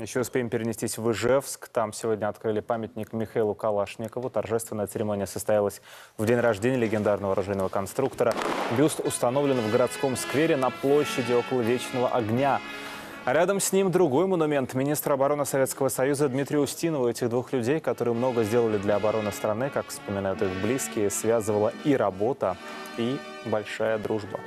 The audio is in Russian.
Еще успеем перенестись в Ижевск. Там сегодня открыли памятник Михаилу Калашникову. Торжественная церемония состоялась в день рождения легендарного оружейного конструктора. Бюст установлен в городском сквере на площади около Вечного огня. А рядом с ним другой монумент министра обороны Советского Союза Дмитрия Устинова. Этих двух людей, которые много сделали для обороны страны, как вспоминают их близкие, связывала и работа, и большая дружба.